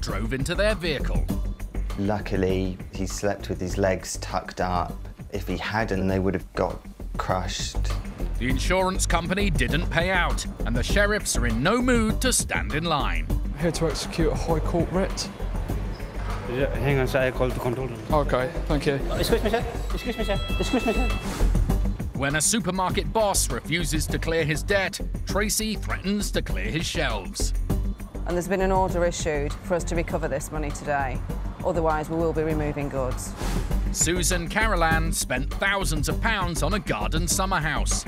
drove into their vehicle. Luckily, he slept with his legs tucked up. If he hadn't, they would have got crushed. The insurance company didn't pay out, and the sheriffs are in no mood to stand in line. We're here to execute a High Court writ. Yeah, hang on, sir, I called the control room. OK, thank you. Excuse me, sir. Excuse me, sir. Excuse me, sir. When a supermarket boss refuses to clear his debt, Tracy threatens to clear his shelves. And there's been an order issued for us to recover this money today. Otherwise, we will be removing goods. Susan Carolan spent thousands of pounds on a garden summer house.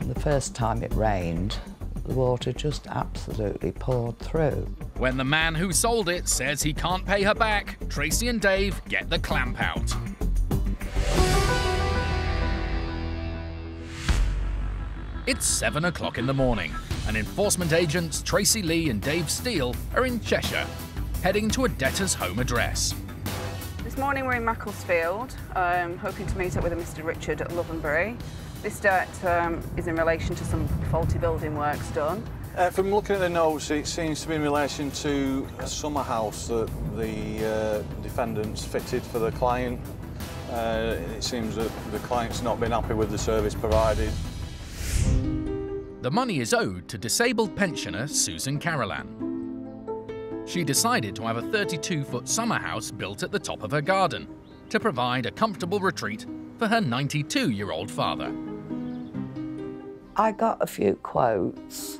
The first time it rained, the water just absolutely poured through. When the man who sold it says he can't pay her back, Tracy and Dave get the clamp out. It's 7 o'clock in the morning, and enforcement agents Tracy Lee and Dave Steele are in Cheshire, heading to a debtor's home address. This morning we're in Macclesfield, hoping to meet up with a Mr. Richard Lovenbury. This debt is in relation to some faulty building works done. From looking at the notes, it seems to be in relation to a summer house that the defendants fitted for the client. It seems that the client's not been happy with the service provided. The money is owed to disabled pensioner Susan Carolan. She decided to have a 32-foot summer house built at the top of her garden to provide a comfortable retreat for her 92-year-old father. I got a few quotes,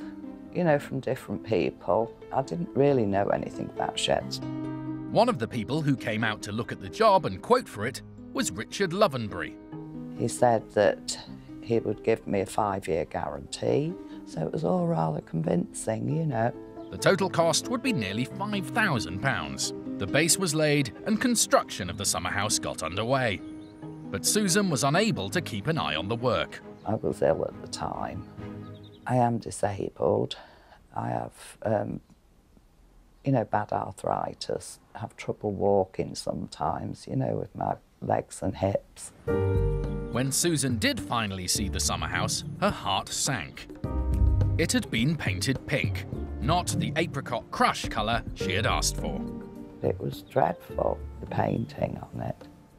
you know, from different people. I didn't really know anything about sheds. One of the people who came out to look at the job and quote for it was Richard Lovenbury. He said that he would give me a 5-year guarantee, so it was all rather convincing, you know. The total cost would be nearly £5,000. The base was laid and construction of the summer house got underway. But Susan was unable to keep an eye on the work. I was ill at the time. I am disabled. I have, you know, bad arthritis. I have trouble walking sometimes, you know, with my legs and hips. When Susan did finally see the summer house, her heart sank. It had been painted pink, not the apricot crush colour she had asked for. It was dreadful, the painting on it.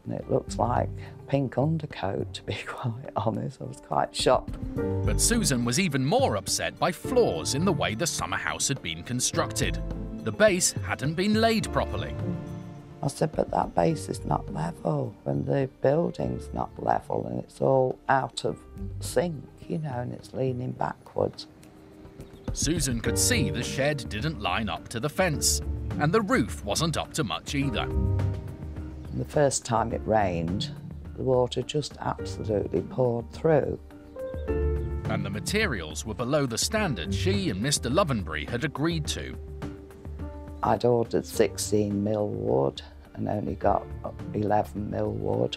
And it looked like pink undercoat, to be quite honest. I was quite shocked. But Susan was even more upset by flaws in the way the summer house had been constructed. The base hadn't been laid properly. I said, but that base is not level, and the building's not level, and it's all out of sync, you know, and it's leaning backwards. Susan could see the shed didn't line up to the fence, and the roof wasn't up to much either. The first time it rained, the water just absolutely poured through. And the materials were below the standard she and Mr. Lovenbury had agreed to. I'd ordered 16mm wood and only got 11mm wood.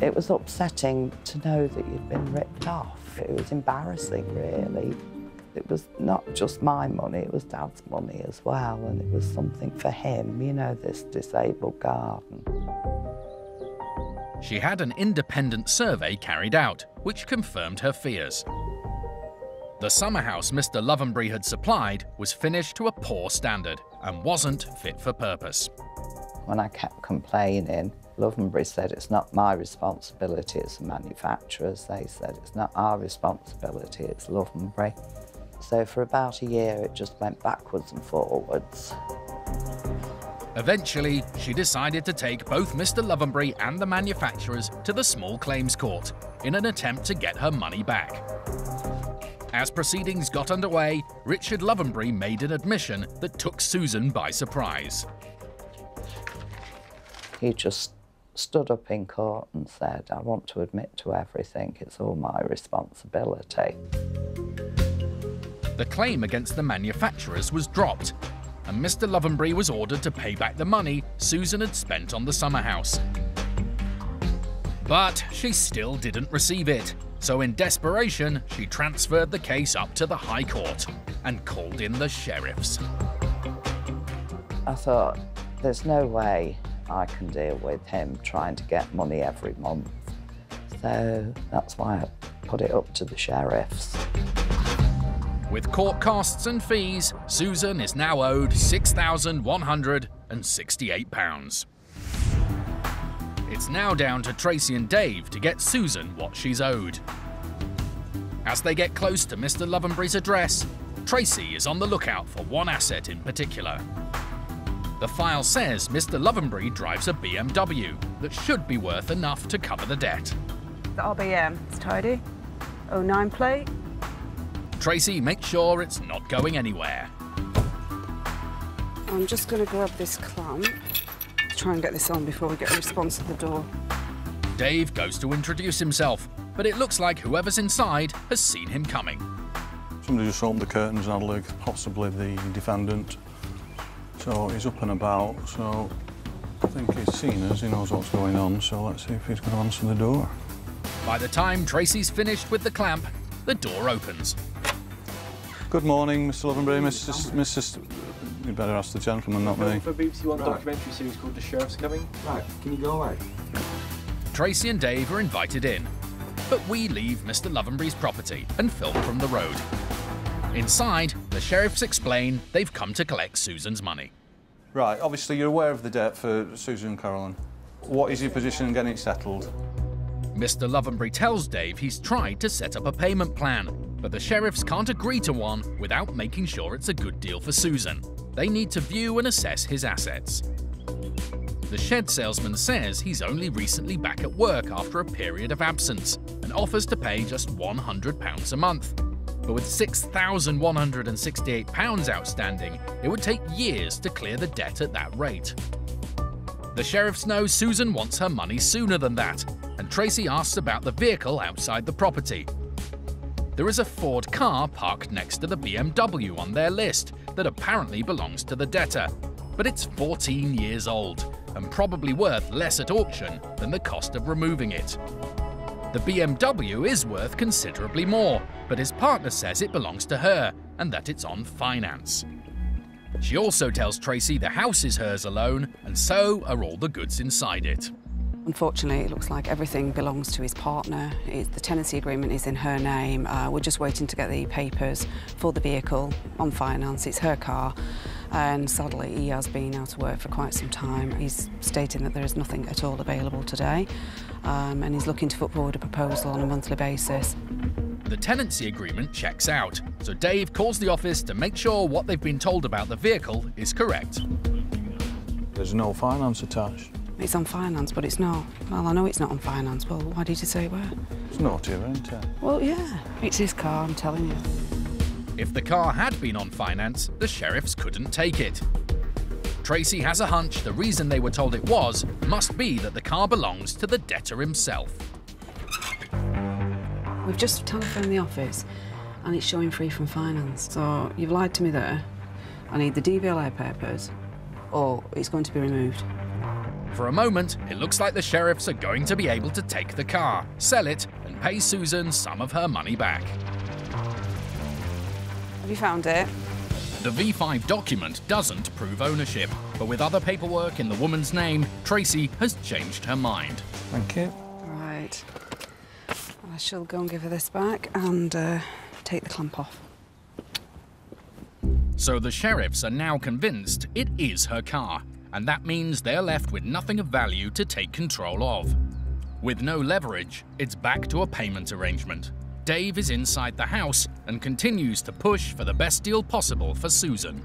It was upsetting to know that you'd been ripped off. It was embarrassing, really. It was not just my money, it was Dad's money as well, and it was something for him, you know, this disabled garden. She had an independent survey carried out, which confirmed her fears. The summer house Mr. Lovenbury had supplied was finished to a poor standard and wasn't fit for purpose. When I kept complaining, Lovenbury said, it's not my responsibility, it's the manufacturers. They said, it's not our responsibility, it's Lovenbury. So for about a year, it just went backwards and forwards. Eventually, she decided to take both Mr. Lovenbury and the manufacturers to the small claims court in an attempt to get her money back. As proceedings got underway, Richard Lovenbury made an admission that took Susan by surprise. He just stood up in court and said, I want to admit to everything, it's all my responsibility. The claim against the manufacturers was dropped, and Mr. Lovenbury was ordered to pay back the money Susan had spent on the summer house. But she still didn't receive it. So in desperation, she transferred the case up to the High Court and called in the sheriffs. I thought, there's no way I can deal with him trying to get money every month. So that's why I put it up to the sheriffs. With court costs and fees, Susan is now owed £6,168. It's now down to Tracy and Dave to get Susan what she's owed. As they get close to Mr. Lovenbury's address, Tracy is on the lookout for one asset in particular. The file says Mr. Lovenbury drives a BMW that should be worth enough to cover the debt. The RBM, it's tidy, 09 plate. Tracy makes sure it's not going anywhere. I'm just going to grab this clamp to try and get this on before we get a response at the door. Dave goes to introduce himself, but it looks like whoever's inside has seen him coming. Somebody just opened the curtains and had a look, possibly the defendant. So he's up and about, so I think he's seen us, he knows what's going on, so let's see if he's going to answer the door. By the time Tracy's finished with the clamp, the door opens. Good morning, Mr. Lovenbury. You better ask the gentleman, not me. For BBC One documentary series called The Sheriff's Coming. Right, can you go away? Tracy and Dave are invited in, but we leave Mr. Lovenbury's property and film from the road. Inside, the sheriffs explain they've come to collect Susan's money. Right, obviously you're aware of the debt for Susan Carolan. What is your position in getting it settled? Mr. Lovenbury tells Dave he's tried to set up a payment plan, but the sheriffs can't agree to one without making sure it's a good deal for Susan. They need to view and assess his assets. The shed salesman says he's only recently back at work after a period of absence and offers to pay just £100 a month. But with £6,168 outstanding, it would take years to clear the debt at that rate. The sheriffs know Susan wants her money sooner than that, and Tracy asks about the vehicle outside the property. There is a Ford car parked next to the BMW on their list that apparently belongs to the debtor, but it's 14 years old and probably worth less at auction than the cost of removing it. The BMW is worth considerably more, but his partner says it belongs to her and that it's on finance. She also tells Tracy the house is hers alone, and so are all the goods inside it. Unfortunately, it looks like everything belongs to his partner. The tenancy agreement is in her name. We're just waiting to get the papers for the vehicle on finance. It's her car, and sadly, he has been out of work for quite some time. He's stating that there is nothing at all available today, and he's looking to put forward a proposal on a monthly basis. The tenancy agreement checks out, so Dave calls the office to make sure what they've been told about the vehicle is correct. There's no finance attached. It's on finance, but it's not. Well, I know it's not on finance. Well, why did you say where? It's not here, isn't it? Well, yeah. It's his car, I'm telling you. If the car had been on finance, the sheriffs couldn't take it. Tracy has a hunch the reason they were told it was must be that the car belongs to the debtor himself. We've just telephoned the office, and it's showing free from finance. So you've lied to me there. I need the DVLA papers, or it's going to be removed. For a moment, it looks like the sheriffs are going to be able to take the car, sell it, and pay Susan some of her money back. Have you found it? The V5 document doesn't prove ownership, but with other paperwork in the woman's name, Tracy has changed her mind. Thank you. Right. I shall go and give her this back and take the clamp off. So the sheriffs are now convinced it is her car, and that means they're left with nothing of value to take control of. With no leverage, it's back to a payment arrangement. Dave is inside the house and continues to push for the best deal possible for Susan.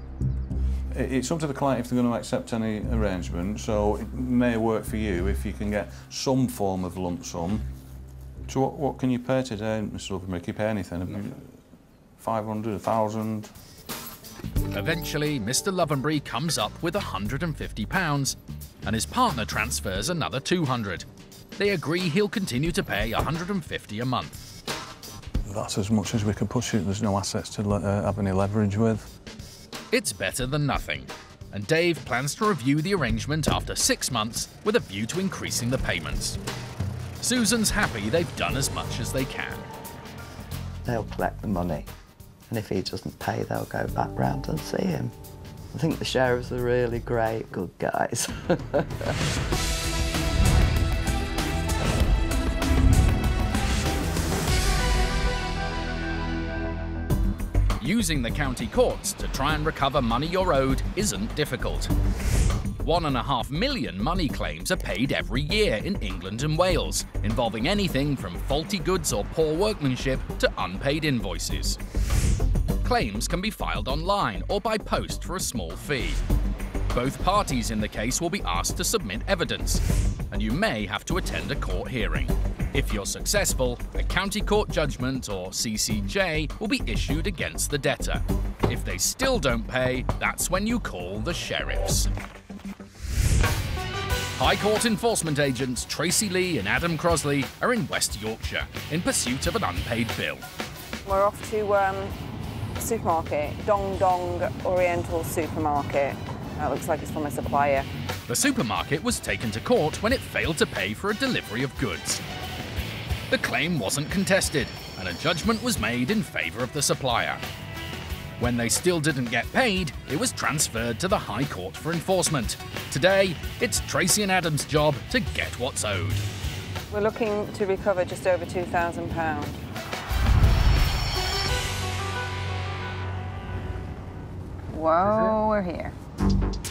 It's up to the client if they're going to accept any arrangement, so it may work for you if you can get some form of lump sum. So what can you pay today, Mr. Lovenbury? Can you pay anything? Nothing. 500, 1,000? Eventually, Mr. Lovenbury comes up with £150 and his partner transfers another £200. They agree he'll continue to pay £150 a month. That's as much as we can push it. There's no assets to have any leverage with. It's better than nothing, and Dave plans to review the arrangement after 6 months with a view to increasing the payments. Susan's happy they've done as much as they can. They'll collect the money, and if he doesn't pay, they'll go back round and see him. I think the sheriffs are really great, good guys. Using the county courts to try and recover money you're owed isn't difficult. 1.5 million money claims are paid every year in England and Wales, involving anything from faulty goods or poor workmanship to unpaid invoices. Claims can be filed online or by post for a small fee. Both parties in the case will be asked to submit evidence, and you may have to attend a court hearing. If you're successful, a county court judgment, or CCJ, will be issued against the debtor. If they still don't pay, that's when you call the sheriffs. High Court enforcement agents Tracy Lee and Adam Crosley are in West Yorkshire in pursuit of an unpaid bill. We're off to a supermarket, Dong Dong Oriental Supermarket. That looks like it's from a supplier. The supermarket was taken to court when it failed to pay for a delivery of goods. The claim wasn't contested, and a judgment was made in favour of the supplier. When they still didn't get paid, it was transferred to the High Court for enforcement. Today, it's Tracy and Adam's job to get what's owed. We're looking to recover just over £2,000. Whoa, we're here.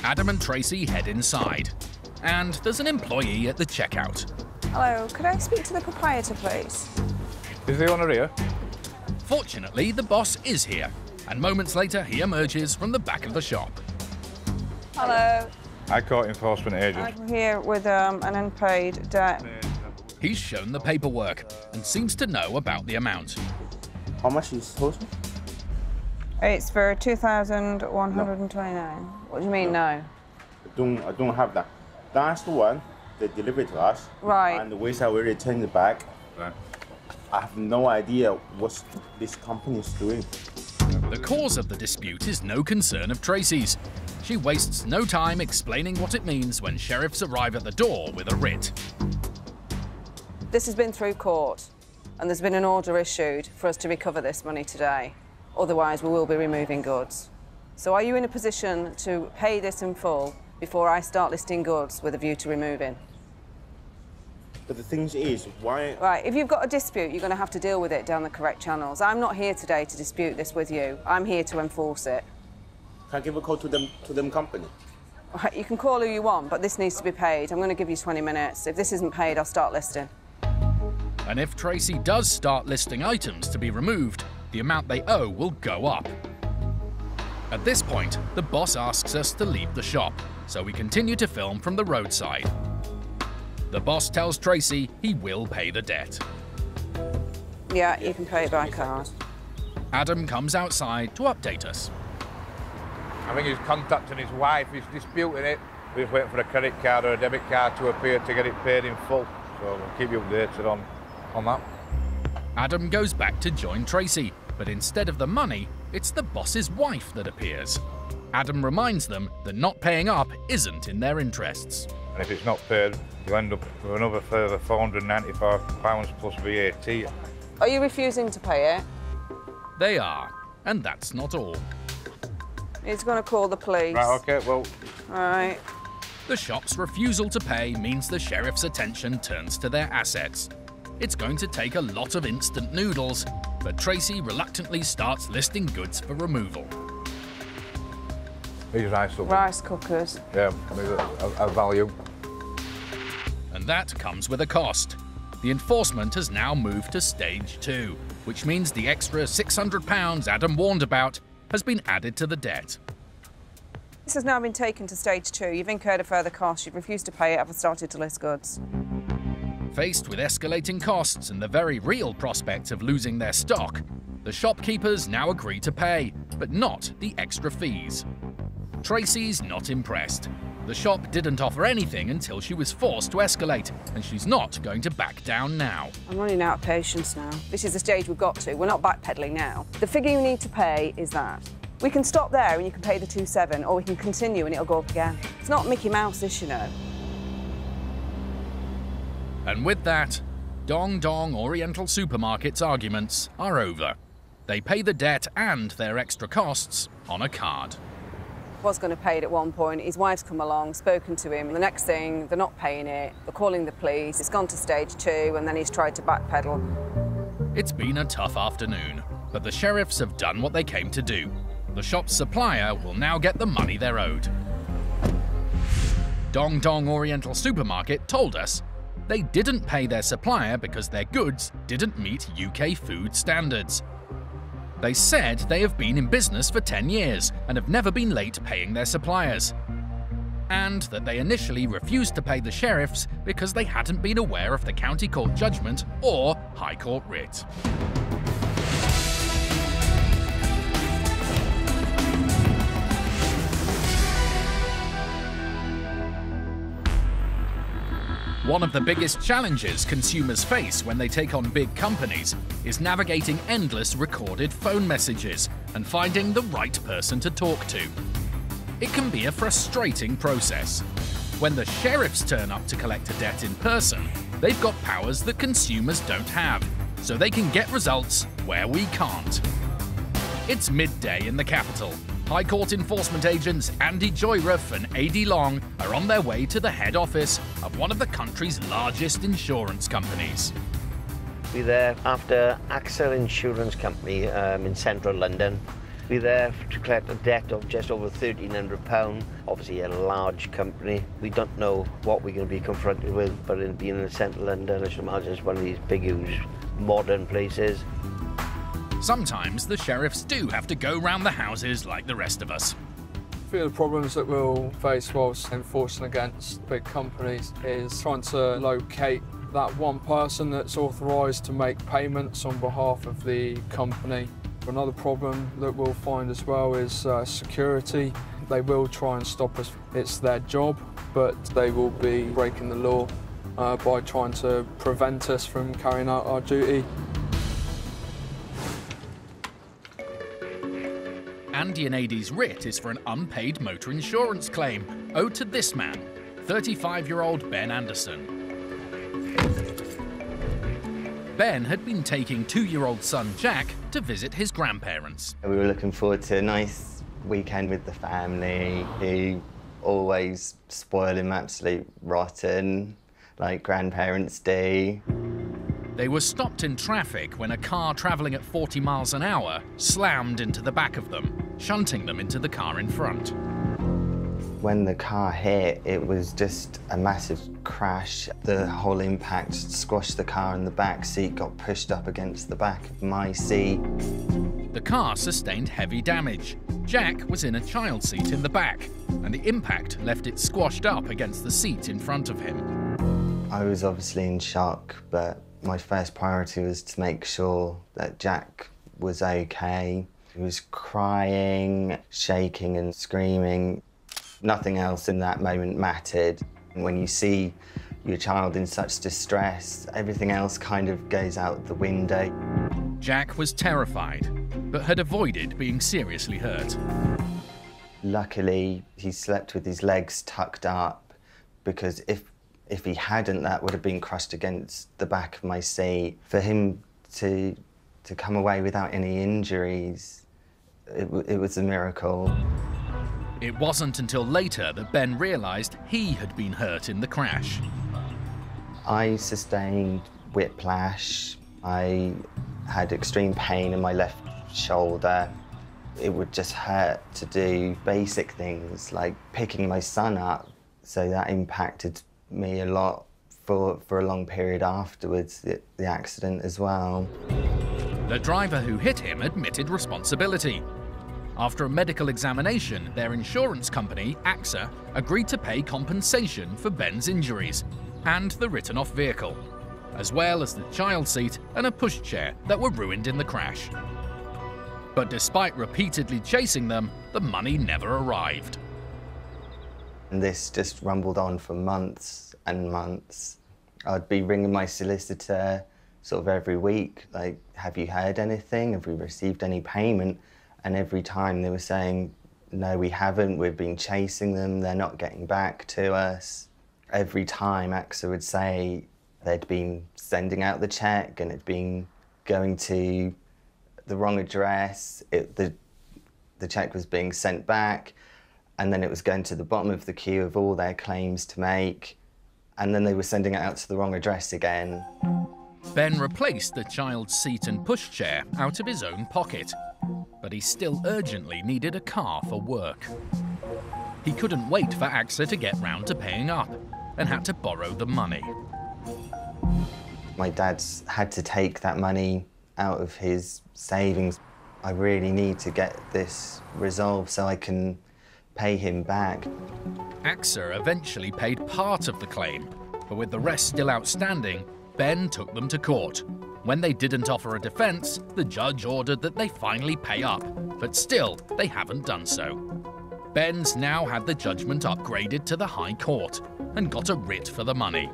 Adam and Tracy head inside, and there's an employee at the checkout. Hello, could I speak to the proprietor, please? Is the owner here? Fortunately, the boss is here, and moments later he emerges from the back of the shop. Hello. High Court enforcement agent. I'm here with an unpaid debt. He's shown the paperwork and seems to know about the amount. How much is it? It's for 2,129. No. What do you mean, no? I don't have that. That's the one they delivered to us. Right. And we said we returned it back. Right. I have no idea what this company is doing. The cause of the dispute is no concern of Tracy's. She wastes no time explaining what it means when sheriffs arrive at the door with a writ. This has been through court, and there's been an order issued for us to recover this money today. Otherwise, we will be removing goods. So are you in a position to pay this in full before I start listing goods with a view to removing? But the thing is, why... Right, if you've got a dispute, you're going to have to deal with it down the correct channels. I'm not here today to dispute this with you. I'm here to enforce it. Can I give a call to them company? Right, you can call who you want, but this needs to be paid. I'm going to give you 20 minutes. If this isn't paid, I'll start listing. And if Tracy does start listing items to be removed, the amount they owe will go up. At this point, the boss asks us to leave the shop, so we continue to film from the roadside. The boss tells Tracy he will pay the debt. Yeah, you can pay it by card. Adam comes outside to update us. I think he's contacting his wife, he's disputing it. We're just waiting for a credit card or a debit card to appear to get it paid in full. So we'll keep you updated on that. Adam goes back to join Tracy, but instead of the money, it's the boss's wife that appears. Adam reminds them that not paying up isn't in their interests. And if it's not paid, you end up with another further £495 plus VAT. Are you refusing to pay it? They are, and that's not all. He's going to call the police. Right, OK, well... All right. The shop's refusal to pay means the sheriff's attention turns to their assets. It's going to take a lot of instant noodles, but Tracy reluctantly starts listing goods for removal. These rice cookers. Yeah, a value. And that comes with a cost. The enforcement has now moved to stage 2, which means the extra £600 Adam warned about has been added to the debt. This has now been taken to stage 2. You've incurred a further cost. You've refused to pay it. I've started to list goods. Faced with escalating costs and the very real prospect of losing their stock, the shopkeepers now agree to pay, but not the extra fees. Tracy's not impressed. The shop didn't offer anything until she was forced to escalate, and she's not going to back down now. I'm running out of patience now. This is the stage we've got to. We're not backpedaling now. The figure you need to pay is that. We can stop there and you can pay the 2,700, or we can continue and it'll go up again. It's not Mickey Mouse, this, you know. And with that, Dong Dong Oriental Supermarket's arguments are over. They pay the debt and their extra costs on a card. Was going to pay it at one point. His wife's come along, spoken to him. The next thing, they're not paying it. They're calling the police. It's gone to stage 2, and then he's tried to backpedal. It's been a tough afternoon. but the sheriffs have done what they came to do. The shop's supplier will now get the money they're owed. Dong Dong Oriental Supermarket told us they didn't pay their supplier because their goods didn't meet UK food standards. They said they have been in business for 10 years and have never been late paying their suppliers, and that they initially refused to pay the sheriffs because they hadn't been aware of the county court judgment or High Court writ. One of the biggest challenges consumers face when they take on big companies is navigating endless recorded phone messages and finding the right person to talk to. It can be a frustrating process. When the sheriffs turn up to collect a debt in person, they've got powers that consumers don't have, so they can get results where we can't. It's midday in the capital. High Court enforcement agents Andy Joyruff and Ady Long are on their way to the head office of one of the country's largest insurance companies. We're there after AXA Insurance Company in central London. We're there to collect a debt of just over £1,300, obviously a large company. We don't know what we're going to be confronted with, but in being in central London, I should imagine it's one of these big, huge, modern places. Sometimes the sheriffs do have to go round the houses like the rest of us. I feel the problems that we'll face whilst enforcing against big companies is trying to locate that one person that's authorised to make payments on behalf of the company. Another problem that we'll find as well is security. They will try and stop us. It's their job, but they will be breaking the law by trying to prevent us from carrying out our duty. Andy and Ady's writ is for an unpaid motor insurance claim owed to this man, 35-year-old Ben Anderson. Ben had been taking 2-year-old son Jack to visit his grandparents. We were looking forward to a nice weekend with the family. He always spoiled him absolutely rotten, like grandparents do. They were stopped in traffic when a car travelling at 40 miles an hour slammed into the back of them, shunting them into the car in front. When the car hit, it was just a massive crash. The whole impact squashed the car in the back seat, got pushed up against the back of my seat. The car sustained heavy damage. Jack was in a child seat in the back, and the impact left it squashed up against the seat in front of him. I was obviously in shock, but my first priority was to make sure that Jack was okay. He was crying, shaking and screaming. Nothing else in that moment mattered. When you see your child in such distress, everything else kind of goes out the window. Jack was terrified, but had avoided being seriously hurt. Luckily, he slept with his legs tucked up, because if he hadn't, that would have been crushed against the back of my seat. For him to come away without any injuries, it was a miracle. It wasn't until later that Ben realised he had been hurt in the crash. I sustained whiplash. I had extreme pain in my left shoulder. It would just hurt to do basic things like picking my son up, so that impacted me a lot for a long period afterwards, the accident as well. The driver who hit him admitted responsibility. After a medical examination, their insurance company, AXA, agreed to pay compensation for Ben's injuries and the written-off vehicle, as well as the child seat and a pushchair that were ruined in the crash. But despite repeatedly chasing them, the money never arrived. And this just rumbled on for months and months. I'd be ringing my solicitor sort of every week, like, have you heard anything? Have we received any payment? And every time they were saying, no, we haven't, we've been chasing them, they're not getting back to us. Every time AXA would say they'd been sending out the cheque and it'd been going to the wrong address, the cheque was being sent back, and then it was going to the bottom of the queue of all their claims to make, and then they were sending it out to the wrong address again. Ben replaced the child's seat and pushchair out of his own pocket, but he still urgently needed a car for work. He couldn't wait for AXA to get round to paying up and had to borrow the money. My dad's had to take that money out of his savings. I really need to get this resolved so I can pay him back. AXA eventually paid part of the claim, but with the rest still outstanding, Ben took them to court. When they didn't offer a defence, the judge ordered that they finally pay up, but still, they haven't done so. Ben's now had the judgment upgraded to the High Court and got a writ for the money.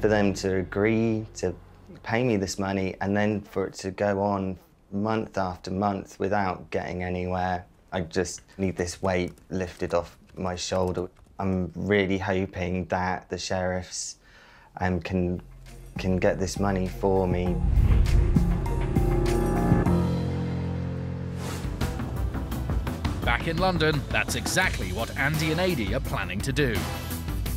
For them to agree to pay me this money and then for it to go on month after month without getting anywhere, I just need this weight lifted off my shoulder. I'm really hoping that the sheriffs can get this money for me. Back in London, that's exactly what Andy and Ady are planning to do.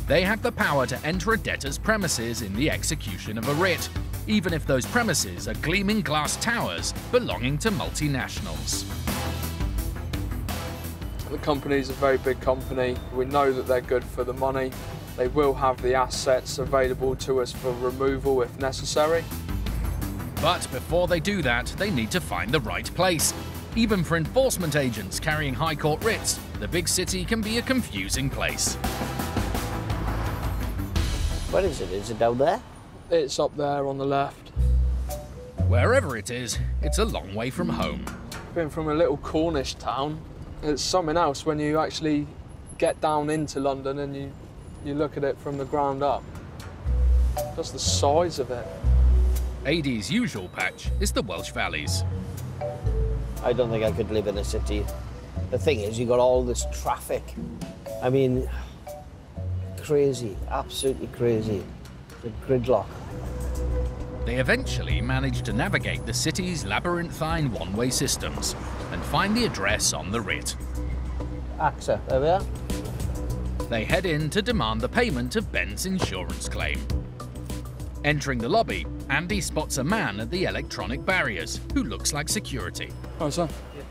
They have the power to enter a debtor's premises in the execution of a writ, even if those premises are gleaming glass towers belonging to multinationals. The company's a very big company. We know that they're good for the money. They will have the assets available to us for removal if necessary. But before they do that, they need to find the right place. Even for enforcement agents carrying High Court writs, the big city can be a confusing place. Where is it? Is it down there? It's up there on the left. Wherever it is, it's a long way from home. Being from a little Cornish town, it's something else when you actually get down into London and you look at it from the ground up. Just the size of it. Ady's usual patch is the Welsh Valleys. I don't think I could live in a city. The thing is, you've got all this traffic. I mean, crazy, absolutely crazy. The gridlock. They eventually managed to navigate the city's labyrinthine one-way systems and find the address on the writ. AXA, there we are. They head in to demand the payment of Ben's insurance claim. Entering the lobby, Andy spots a man at the electronic barriers who looks like security. Hello, sir. Yeah.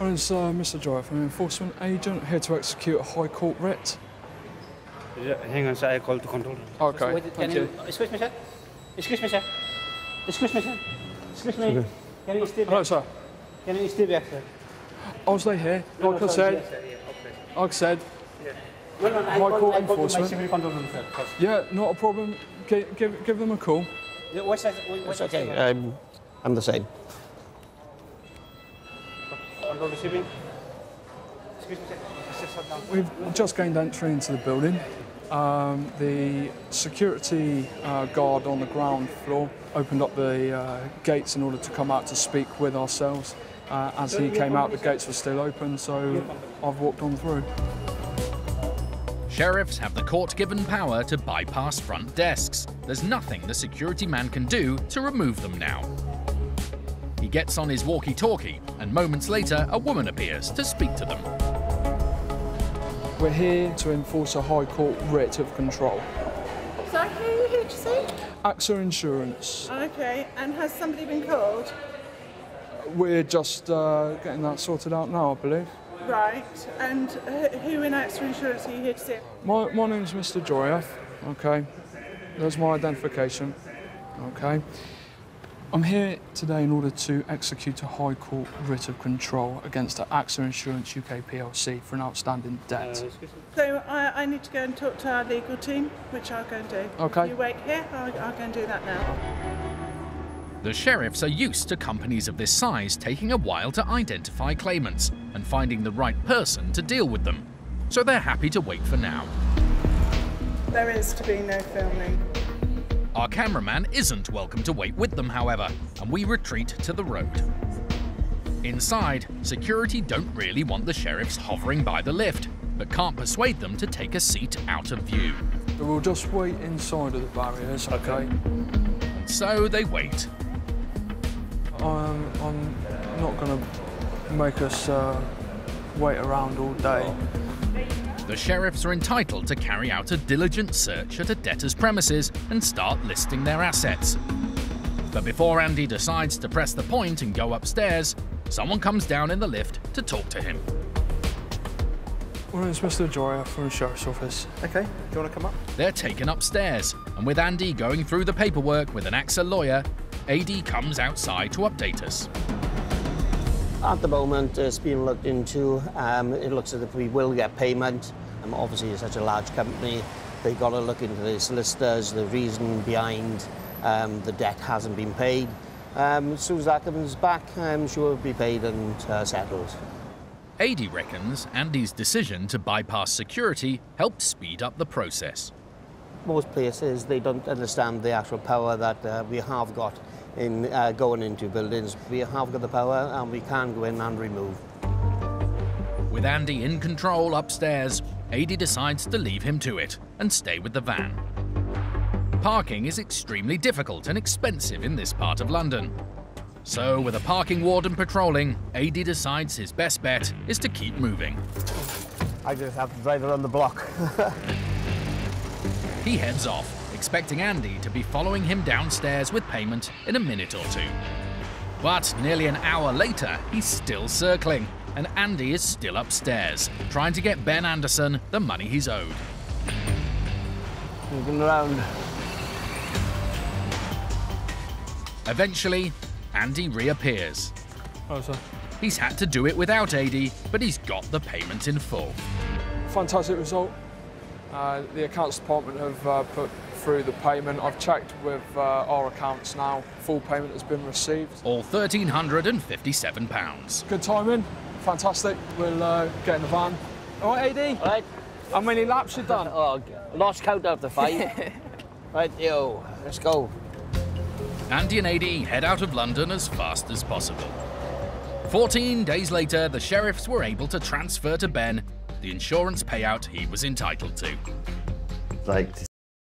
My name's Mr. Joyruff. I'm an enforcement agent here to execute a High Court writ. Yeah, hang on, sir. I called the controller. OK. Wait, thank you. Excuse me, sir. Excuse me, sir. Excuse me, sir. Excuse me. Okay. Can you stay back? Hello, sir. Can you stay back, sir? I'll stay here. No, like no, I said. Yes, sir. Yeah, okay. Like I said. Yeah. Well, no, I called my civil control room, sir. Yeah, not a problem. Give them a call. Yeah, what's okay. I'm the same. Control receiving. Excuse me, sir. We've just gained entry into the building. The security guard on the ground floor opened up the gates in order to come out to speak with ourselves. As he came out, the gates were still open, so I've walked on through. Sheriffs have the court-given power to bypass front desks. There's nothing the security man can do to remove them now. He gets on his walkie-talkie, and moments later, a woman appears to speak to them. We're here to enforce a High Court writ of control. Sorry, who did you say? AXA Insurance. OK, and has somebody been called? We're just getting that sorted out now, I believe. Right, and who in AXA Insurance are you here to see? My name's Mr. Joyruff, OK. There's my identification, OK. I'm here today in order to execute a High Court writ of control against AXA Insurance UK PLC for an outstanding debt. So I need to go and talk to our legal team, which I'll go and do. OK. You wait here, I'll go and do that now. The sheriffs are used to companies of this size taking a while to identify claimants and finding the right person to deal with them, so they're happy to wait for now. There is to be no filming. Our cameraman isn't welcome to wait with them, however, and we retreat to the road. Inside, security don't really want the sheriffs hovering by the lift, but can't persuade them to take a seat out of view. We'll just wait inside of the barriers, OK? So they wait. I'm not going to make us wait around all day. The sheriffs are entitled to carry out a diligent search at a debtor's premises and start listing their assets. But before Andy decides to press the point and go upstairs, someone comes down in the lift to talk to him. Well, it's Mr. Joyruff from the Sheriff's Office. OK, do you want to come up? They're taken upstairs, and with Andy going through the paperwork with an AXA lawyer, Ady comes outside to update us. At the moment, it's being looked into. It looks as if we will get payment. Obviously, it's such a large company. They've got to look into the solicitors, the reason behind the debt hasn't been paid. As soon as that comes back, I'm sure it'll be paid and settled. Ady reckons Andy's decision to bypass security helped speed up the process. Most places, they don't understand the actual power that we have got in going into buildings. We have got the power and we can go in and remove. With Andy in control upstairs, Ady decides to leave him to it and stay with the van. Parking is extremely difficult and expensive in this part of London. So, with a parking warden patrolling, Ady decides his best bet is to keep moving. I just have to drive around the block. He heads off, expecting Andy to be following him downstairs with payment in a minute or two. But nearly an hour later, he's still circling, and Andy is still upstairs, trying to get Ben Anderson the money he's owed. Moving around. Eventually, Andy reappears. Oh, sir. He's had to do it without Ady, but he's got the payment in full. Fantastic result. The accounts department have put through the payment. I've checked with our accounts now. Full payment has been received. All £1,357. Good timing. Fantastic. We'll get in the van. All right, Ady? All right. How many laps you done? Oh, lost count after 5. Right, yo, let's go. Andy and Ady head out of London as fast as possible. 14 days later, the sheriffs were able to transfer to Ben the insurance payout he was entitled to. I'd like to